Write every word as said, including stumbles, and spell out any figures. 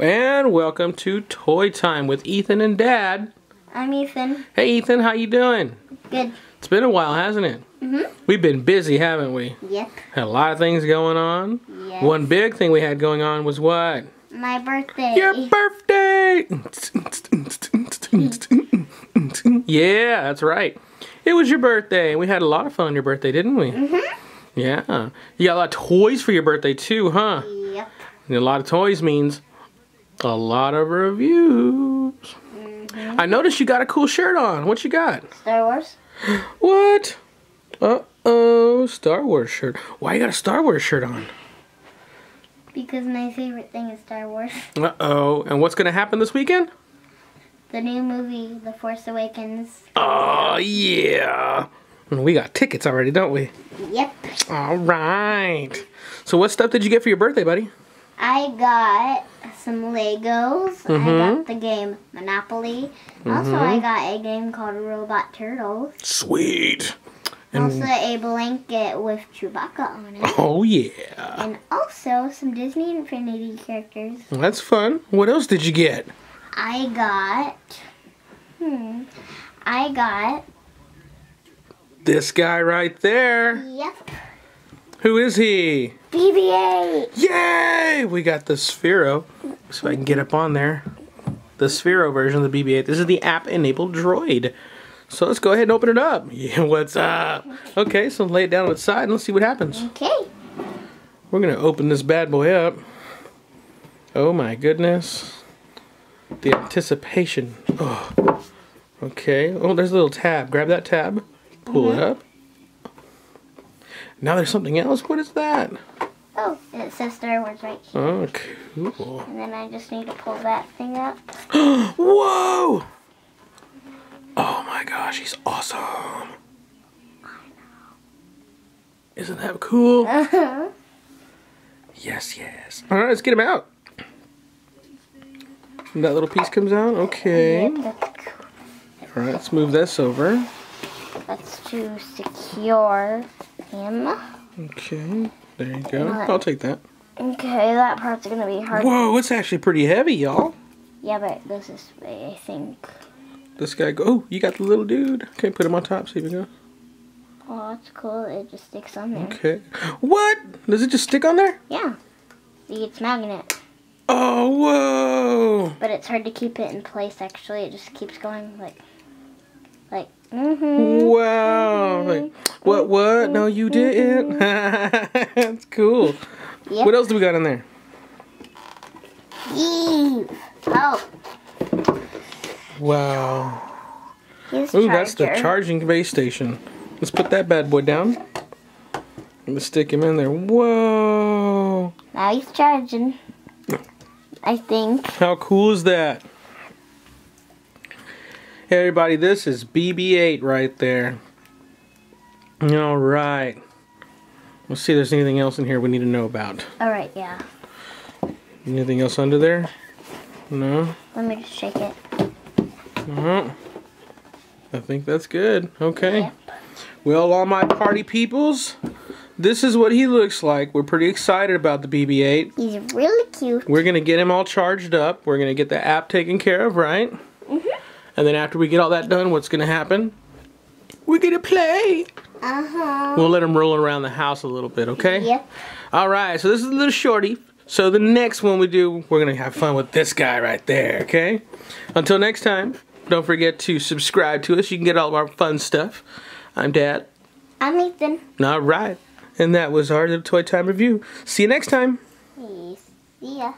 And welcome to Toy Time with Ethan and Dad. I'm Ethan. Hey Ethan, how you doing? Good. It's been a while, hasn't it? Mm-hmm. We've been busy, haven't we? Yep. Had a lot of things going on. Yes. One big thing we had going on was what? My birthday. Your birthday! Yeah, that's right. It was your birthday. We had a lot of fun on your birthday, didn't we? Mm-hmm. Yeah. You got a lot of toys for your birthday too, huh? Yep. And a lot of toys means a lot of reviews. Mm-hmm. I noticed you got a cool shirt on. What you got? Star Wars. What? Uh-oh, Star Wars shirt. Why you got a Star Wars shirt on? Because my favorite thing is Star Wars. Uh-oh. And what's going to happen this weekend? The new movie, The Force Awakens. Oh, yeah. We got tickets already, don't we? Yep. All right. So what stuff did you get for your birthday, buddy? I got some Legos. Mm-hmm. I got the game Monopoly. Mm-hmm. Also, I got a game called Robot Turtles. Sweet. And also a blanket with Chewbacca on it. Oh, yeah. And also some Disney Infinity characters. Well, that's fun. What else did you get? I got, hmm, I got this guy right there. Yep. Who is he? B B eight. Yay! We got the Sphero, so I can get up on there. The Sphero version of the B B eight. This is the app-enabled droid. So let's go ahead and open it up. Yeah, what's up? Okay, so lay it down on its side and let's see what happens. Okay. We're gonna open this bad boy up. Oh my goodness. The anticipation. Oh. Okay. Oh, there's a little tab. Grab that tab. Pull mm-hmm. it up. Now there's something else. What is that? Oh, it says Star Wars right here. Oh, cool. And then I just need to pull that thing up. Whoa! Oh my gosh, he's awesome. I know. Isn't that cool? Uh-huh. Yes, yes. All right, let's get him out. And that little piece comes out. Okay. All right, let's move this over. That's to secure him. Okay, there you go. I'll take that. Okay, that part's gonna be hard. Whoa, it's actually pretty heavy, y'all. Yeah, but this is, I think. This guy go. Oh, you got the little dude. Okay, put him on top. See if we go. Oh, that's cool. It just sticks on there. Okay. What? Does it just stick on there? Yeah. See, it's magnet. Oh, whoa! But it's hard to keep it in place, actually. It just keeps going, like, like, mm-hmm. Wow! Mm-hmm. Like, what, what? Mm-hmm. No, you didn't. That's cool. Yep. What else do we got in there? Eve! Oh. Wow. Oh, that's the charging base station. Let's put that bad boy down. Let's stick him in there. Whoa! Now he's charging. I think. How cool is that? Hey everybody, this is B B eight right there. Alright. Let's see if there's anything else in here we need to know about. Alright, yeah. Anything else under there? No? Let me just shake it. Uh-huh. I think that's good. Okay. Yep. Well, all my party peoples, this is what he looks like. We're pretty excited about the B B eight. He's really cute. We're going to get him all charged up. We're going to get the app taken care of, right? Mm-hmm. And then after we get all that done, what's going to happen? We're going to play. Uh-huh. We'll let him roll around the house a little bit, okay? Yep. All right, so this is a little shorty. So the next one we do, we're going to have fun with this guy right there, okay? Until next time, don't forget to subscribe to us. You can get all of our fun stuff. I'm Dad. I'm Ethan. All right. And that was our little Toy Time review. See you next time. Peace. See ya.